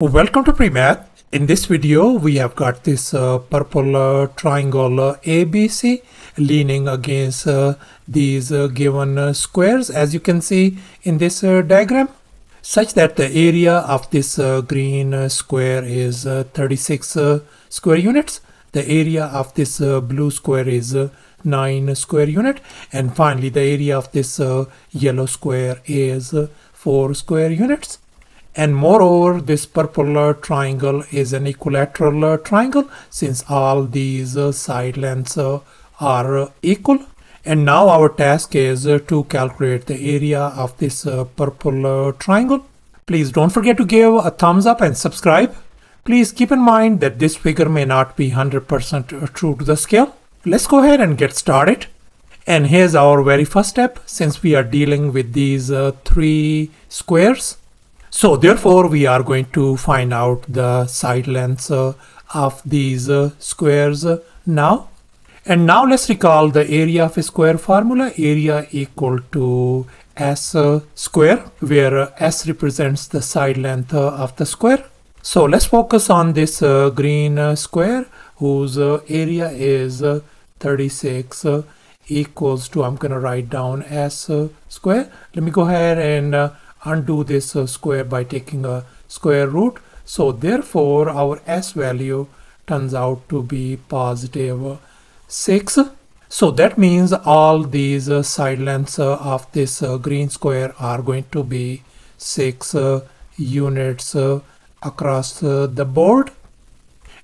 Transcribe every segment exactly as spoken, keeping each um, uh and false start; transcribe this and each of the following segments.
Welcome to PreMath. In this video we have got this uh, purple uh, triangle uh, A B C leaning against uh, these uh, given uh, squares, as you can see in this uh, diagram, such that the area of this uh, green uh, square is uh, thirty-six uh, square units, the area of this uh, blue square is uh, nine square unit, and finally the area of this uh, yellow square is uh, four square units. And moreover, this purple uh, triangle is an equilateral uh, triangle, since all these uh, side lengths uh, are uh, equal. And now our task is uh, to calculate the area of this uh, purple uh, triangle. Please don't forget to give a thumbs up and subscribe. Please keep in mind that this figure may not be one hundred percent true to the scale. Let's go ahead and get started. And here's our very first step, since we are dealing with these uh, three squares. So therefore we are going to find out the side lengths uh, of these uh, squares uh, now. And now let's recall the area of a square formula, area equal to S uh, square, where uh, S represents the side length uh, of the square. So let's focus on this uh, green uh, square, whose uh, area is uh, thirty-six uh, equals to, I'm going to write down S uh, square. Let me go ahead and uh, undo this uh, square by taking a square root. So therefore our S value turns out to be positive six. So that means all these uh, side lengths uh, of this uh, green square are going to be six uh, units uh, across uh, the board.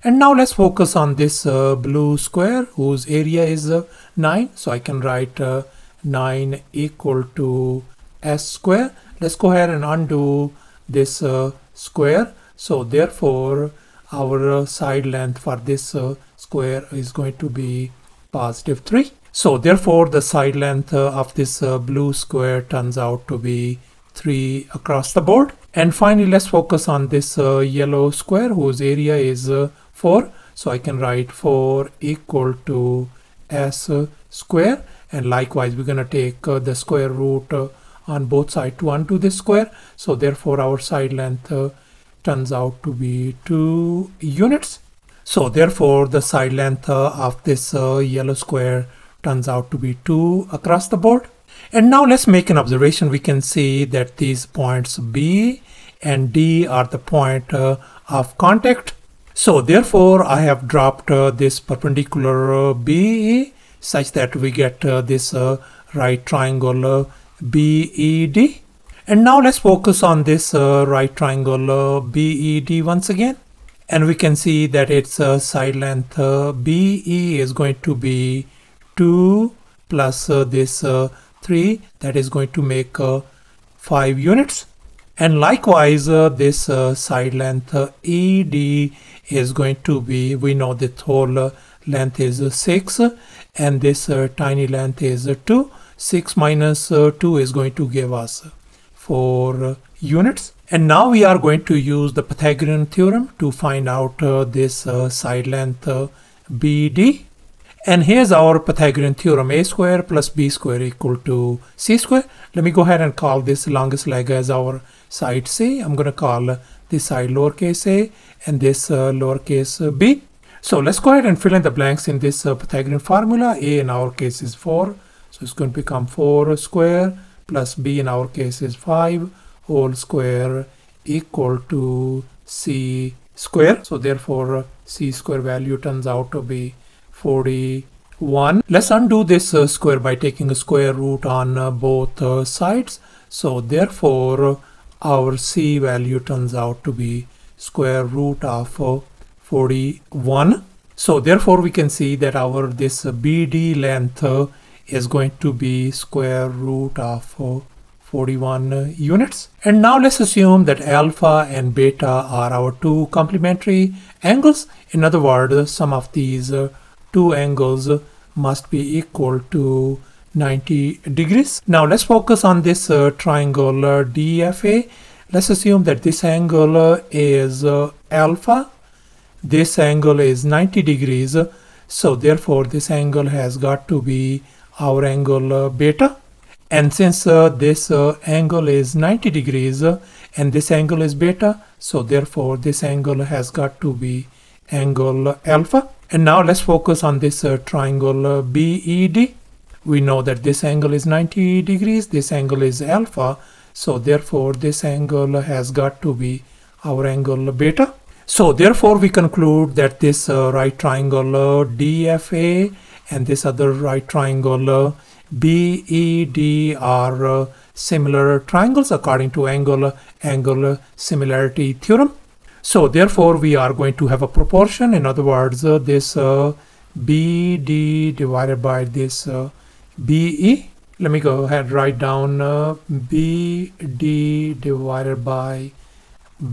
And now let's focus on this uh, blue square, whose area is uh, nine. So I can write uh, nine equal to S square. Let's go ahead and undo this uh, square. So therefore our uh, side length for this uh, square is going to be positive three. So therefore the side length uh, of this uh, blue square turns out to be three across the board. And finally let's focus on this uh, yellow square, whose area is uh, four. So I can write four equal to S uh, square, and likewise we're going to take uh, the square root uh, on both sides to undo this square. So therefore our side length uh, turns out to be two units. So therefore the side length uh, of this uh, yellow square turns out to be two across the board. And now let's make an observation. We can see that these points B and D are the point uh, of contact. So therefore I have dropped uh, this perpendicular uh, B E, such that we get uh, this uh, right triangle uh, B E D. And now let's focus on this uh, right triangle uh, B E D once again, and we can see that its uh, side length uh, B E is going to be two plus uh, this uh, three, that is going to make uh, five units. And likewise uh, this uh, side length uh, E D is going to be, we know the whole uh, length is uh, six, and this uh, tiny length is uh, two. six minus uh, two is going to give us four uh, units. And now we are going to use the Pythagorean theorem to find out uh, this uh, side length uh, B D. And here's our Pythagorean theorem: a square plus b square equal to c square. Let me go ahead and call this longest leg as our side c. I'm going to call uh, this side lowercase a and this uh, lowercase uh, b. So let's go ahead and fill in the blanks in this uh, Pythagorean formula. A in our case is four. So it's going to become four square plus b in our case is five whole square equal to c square. So therefore c square value turns out to be forty-one. Let's undo this uh, square by taking a square root on uh, both uh, sides. So therefore our c value turns out to be square root of uh, forty-one. So therefore we can see that our this uh, B D length uh, is going to be square root of uh, forty-one uh, units. And now let's assume that alpha and beta are our two complementary angles. In other words, uh, some of these uh, two angles uh, must be equal to ninety degrees. Now let's focus on this uh, triangle uh, D F A. Let's assume that this angle uh, is uh, alpha, this angle is ninety degrees, uh, so therefore this angle has got to be our angle uh, beta. And since uh, this uh, angle is ninety degrees uh, and this angle is beta, so therefore this angle has got to be angle alpha. And now let's focus on this uh, triangle uh, B E D. We know that this angle is ninety degrees, this angle is alpha, so therefore this angle has got to be our angle beta. So therefore we conclude that this uh, right triangle uh, D F A and this other right triangle uh, B E D are uh, similar triangles according to angle angle similarity theorem. So therefore we are going to have a proportion. In other words, uh, this uh, B D divided by this uh, B E. Let me go ahead and write down uh, B D divided by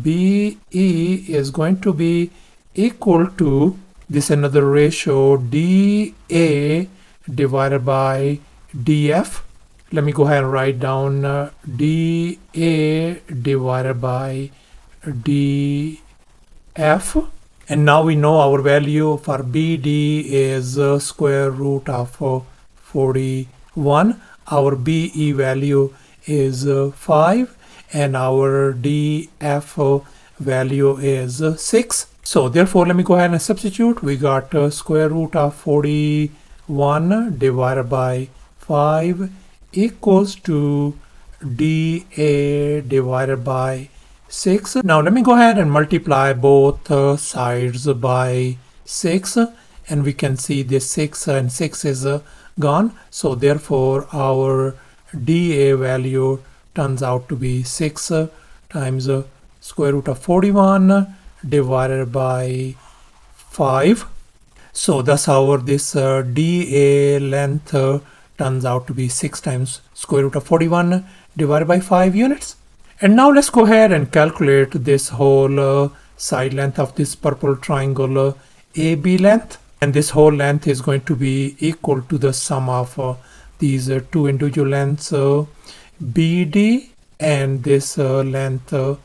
B E is going to be equal to this another ratio D A divided by D F. Let me go ahead and write down uh, D A divided by D F. And now we know our value for B D is uh, square root of uh, forty-one. Our B E value is uh, five and our D F value is uh, six. So therefore let me go ahead and substitute. We got uh, square root of forty-one divided by five equals to D A divided by six. Now let me go ahead and multiply both uh, sides by six, and we can see this six and six is uh, gone, so therefore our D A value turns out to be six uh, times uh, square root of forty-one divided by five. So thus our this uh, D A length uh, turns out to be six times square root of forty-one divided by five units. And now let's go ahead and calculate this whole uh, side length of this purple triangle uh, A B length, and this whole length is going to be equal to the sum of uh, these uh, two individual lengths uh, B D and this uh, length uh,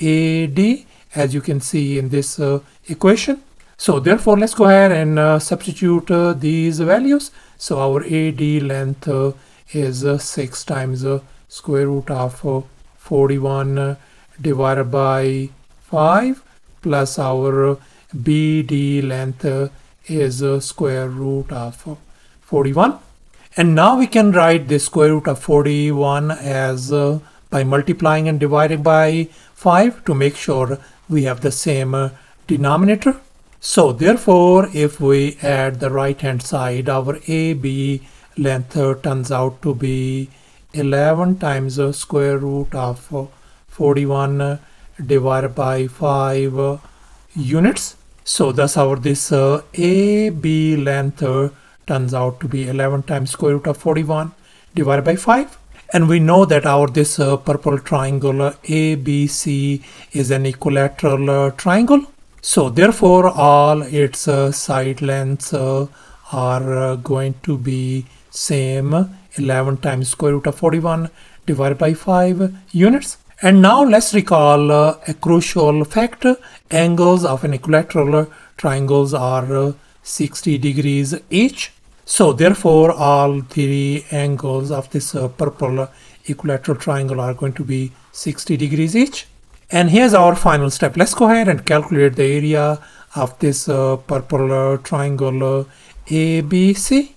A D, as you can see in this uh, equation. So therefore let's go ahead and uh, substitute uh, these values. So our A D length uh, is uh, six times uh, square root of uh, forty-one uh, divided by five, plus our uh, B D length uh, is uh, square root of uh, forty-one. And now we can write this square root of forty-one as uh, by multiplying and dividing by five to make sure we have the same uh, denominator. So therefore if we add the right hand side, our A B length uh, turns out to be eleven times uh, square root of uh, forty-one uh, divided by five uh, units. So thus our this uh, A B length uh, turns out to be eleven times square root of forty-one divided by five. And we know that our this uh, purple triangle uh, A B C is an equilateral uh, triangle. So therefore all its uh, side lengths uh, are uh, going to be same, eleven times square root of forty-one divided by five units. And now let's recall uh, a crucial fact. Angles of an equilateral uh, triangles are uh, sixty degrees each. So therefore all three angles of this uh, purple uh, equilateral triangle are going to be sixty degrees each. And here's our final step. Let's go ahead and calculate the area of this uh, purple uh, triangle uh, A B C.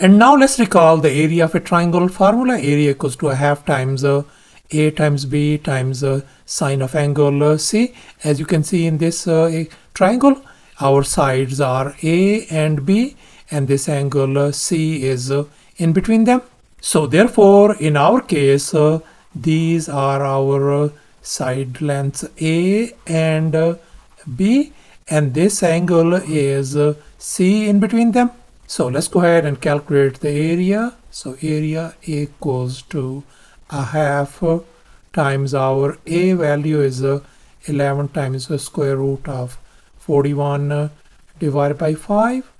And now let's recall the area of a triangle formula. Area equals to a half times uh, A times B times uh, sine of angle uh, C. As you can see in this uh, triangle, our sides are A and B, and this angle uh, C is uh, in between them. So therefore in our case uh, these are our uh, side lengths A and uh, B, and this angle is uh, C in between them. So let's go ahead and calculate the area. So area equals to a half uh, times our A value is uh, eleven times the square root of forty-one uh, divided by five,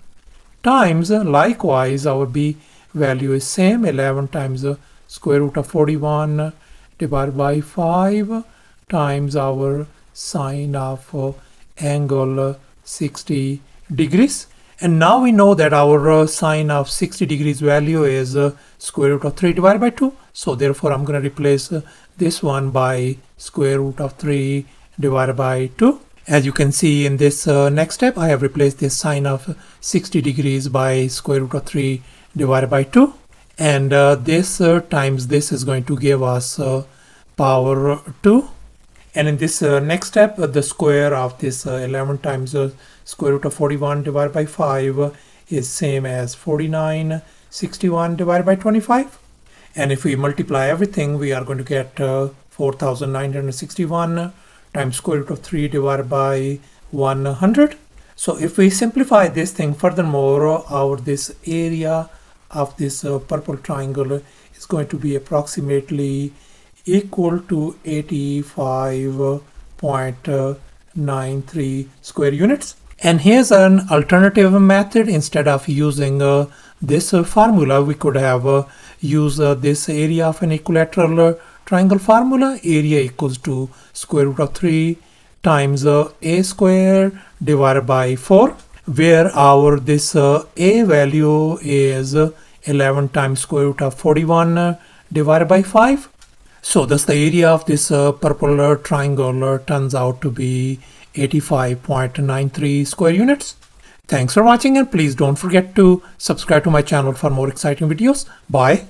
times uh, likewise our B value is same, eleven times the uh, square root of forty-one uh, divided by five, uh, times our sine of uh, angle uh, sixty degrees. And now we know that our uh, sine of sixty degrees value is uh, square root of three divided by two. So therefore I'm going to replace uh, this one by square root of three divided by two. As you can see in this uh, next step, I have replaced this sine of sixty degrees by square root of three divided by two. And uh, this uh, times this is going to give us uh, power two. And in this uh, next step, uh, the square of this uh, eleven times uh, square root of forty-one divided by five uh, is same as forty-nine, sixty-one divided by twenty-five. And if we multiply everything, we are going to get uh, four thousand nine hundred sixty-one times square root of three divided by one hundred. So if we simplify this thing furthermore, our this area of this uh, purple triangle is going to be approximately equal to eighty-five point nine three square units. And here's an alternative method. Instead of using uh, this uh, formula, we could have uh, used uh, this area of an equilateral uh, triangle formula. Area equals to square root of three times uh, a square divided by four, where our this uh, a value is uh, eleven times square root of forty-one uh, divided by five. So thus the area of this uh, purple uh, triangle uh, turns out to be eighty-five point nine three square units. Thanks for watching, and please don't forget to subscribe to my channel for more exciting videos. Bye.